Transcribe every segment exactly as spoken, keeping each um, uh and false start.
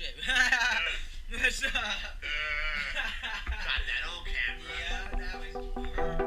shit. What's up? Got that old camera. Yeah, that was perfect. Yeah.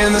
In the